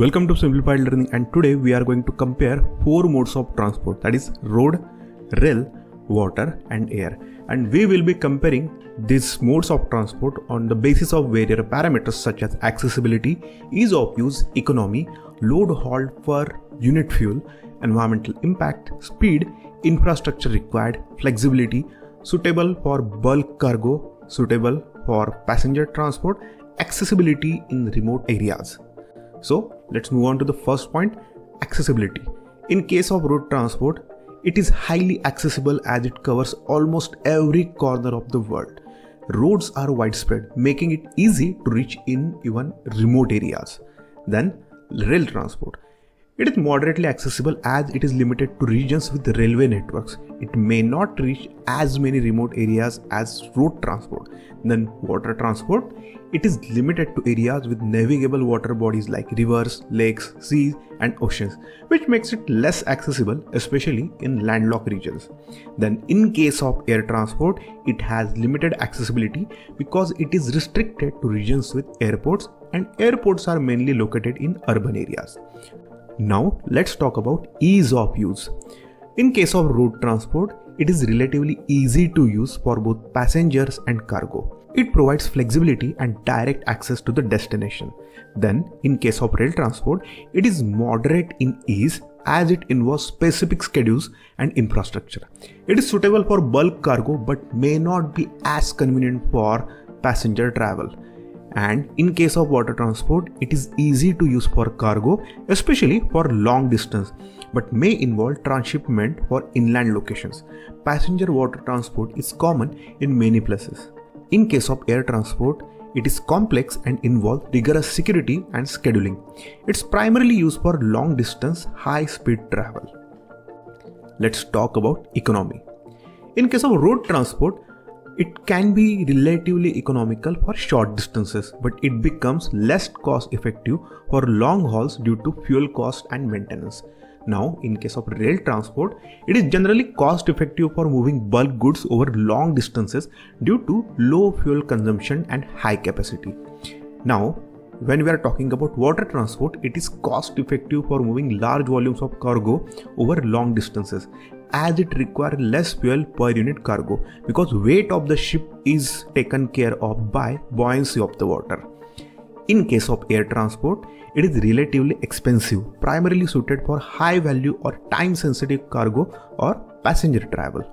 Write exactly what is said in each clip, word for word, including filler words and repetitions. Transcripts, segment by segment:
Welcome to Simplified Learning, and today we are going to compare four modes of transport, that is road, rail, water and air, and we will be comparing these modes of transport on the basis of various parameters such as accessibility, ease of use, economy, load hauled per unit fuel, environmental impact, speed, infrastructure required, flexibility, suitable for bulk cargo, suitable for passenger transport, accessibility in remote areas. So let's move on to the first point, accessibility. In case of road transport, it is highly accessible as it covers almost every corner of the world. Roads are widespread, making it easy to reach in even remote areas. Then rail transport. It is moderately accessible as it is limited to regions with railway networks. It may not reach as many remote areas as road transport. Then water transport. It is limited to areas with navigable water bodies like rivers, lakes, seas and oceans, which makes it less accessible, especially in landlocked regions. Then in case of air transport, it has limited accessibility because it is restricted to regions with airports, and airports are mainly located in urban areas. Now let's talk about ease of use. In case of road transport, it is relatively easy to use for both passengers and cargo. It provides flexibility and direct access to the destination. Then, in case of rail transport, it is moderate in ease as it involves specific schedules and infrastructure. It is suitable for bulk cargo but may not be as convenient for passenger travel. And in case of water transport, it is easy to use for cargo, especially for long distance, but may involve transshipment for inland locations. Passenger water transport is common in many places. In case of air transport, it is complex and involves rigorous security and scheduling. It's primarily used for long distance, high speed travel. Let's talk about economy. In case of road transport, it can be relatively economical for short distances, but it becomes less cost effective for long hauls due to fuel cost and maintenance. Now, in case of rail transport, it is generally cost effective for moving bulk goods over long distances due to low fuel consumption and high capacity. Now, when we are talking about water transport, it is cost effective for moving large volumes of cargo over long distances, as it requires less fuel per unit cargo because weight of the ship is taken care of by buoyancy of the water. In case of air transport, it is relatively expensive, primarily suited for high value or time sensitive cargo or passenger travel.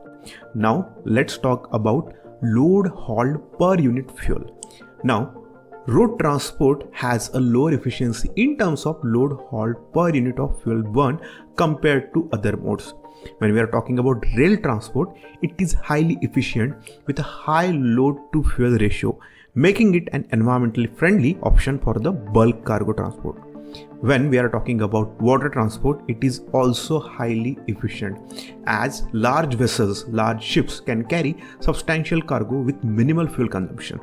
Now let's talk about load hauled per unit fuel. Now, road transport has a lower efficiency in terms of load hauled per unit of fuel burn compared to other modes. When we are talking about rail transport, it is highly efficient with a high load to fuel ratio, making it an environmentally friendly option for the bulk cargo transport. When we are talking about water transport, it is also highly efficient as large vessels, large ships can carry substantial cargo with minimal fuel consumption.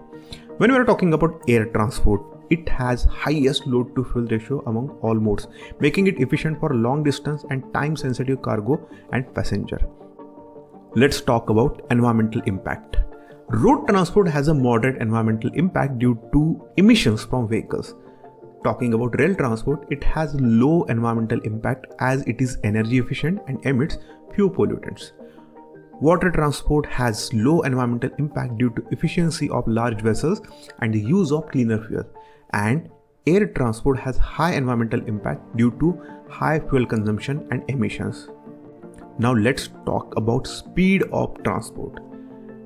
When we are talking about air transport, it has highest load to fuel ratio among all modes, making it efficient for long distance and time sensitive cargo and passenger. Let's talk about environmental impact. Road transport has a moderate environmental impact due to emissions from vehicles. Talking about rail transport, it has low environmental impact as it is energy efficient and emits few pollutants. Water transport has low environmental impact due to efficiency of large vessels and the use of cleaner fuel. And air transport has high environmental impact due to high fuel consumption and emissions. Now let's talk about speed of transport.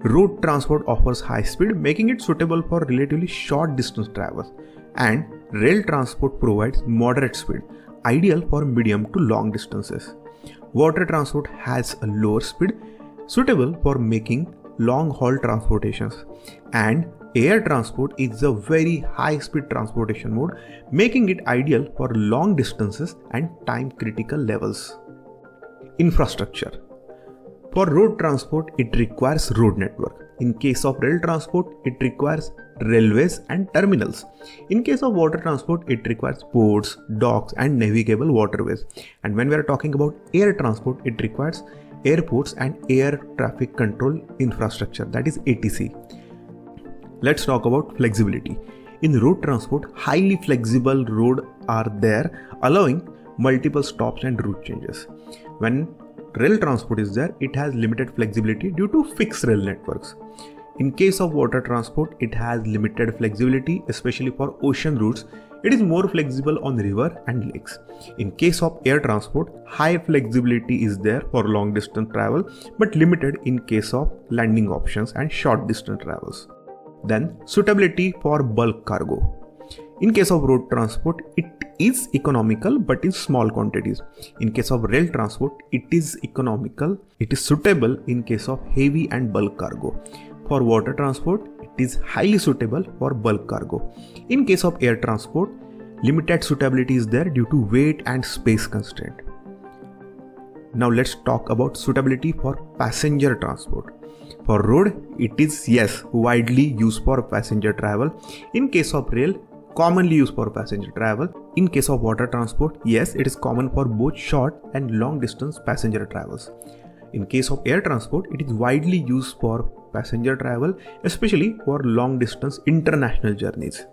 Road transport offers high speed, making it suitable for relatively short distance travels, and rail transport provides moderate speed, ideal for medium to long distances. Water transport has a lower speed, suitable for making long haul transportations, and air transport is a very high speed transportation mode, making it ideal for long distances and time critical levels. Infrastructure. For road transport, it requires road network. In case of rail transport, it requires railways and terminals. In case of water transport, it requires ports, docks and navigable waterways. And when we are talking about air transport, it requires airports and air traffic control infrastructure, that is A T C. Let's talk about flexibility. In road transport, highly flexible road are there, allowing multiple stops and route changes. When rail transport is there, it has limited flexibility due to fixed rail networks. In case of water transport, it has limited flexibility, especially for ocean routes. It is more flexible on river and lakes. In case of air transport, high flexibility is there for long distance travel, but limited in case of landing options and short distance travels. Then suitability for bulk cargo. In case of road transport, it is economical but in small quantities. In case of rail transport, it is economical, it is suitable in case of heavy and bulk cargo. For water transport, it is highly suitable for bulk cargo. In case of air transport, limited suitability is there due to weight and space constraint. Now let's talk about suitability for passenger transport. For road, it is yes, widely used for passenger travel. In case of rail, commonly used for passenger travel. In case of water transport, yes, it is common for both short and long distance passenger travels. In case of air transport, it is widely used for passenger travel, especially for long distance international journeys.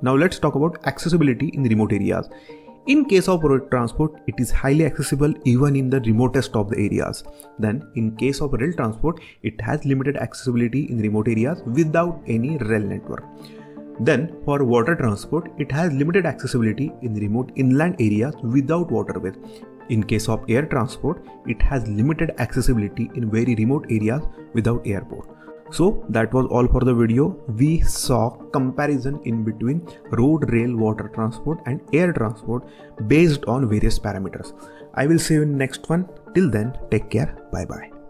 Now let's talk about accessibility in remote areas. In case of road transport, it is highly accessible even in the remotest of the areas. Then in case of rail transport, it has limited accessibility in remote areas without any rail network. Then for water transport, it has limited accessibility in remote inland areas without waterways. In case of air transport, it has limited accessibility in very remote areas without airport. So that was all for the video. We saw comparison in between road, rail, water transport and air transport based on various parameters. I will see you in the next one. Till then, take care. Bye bye.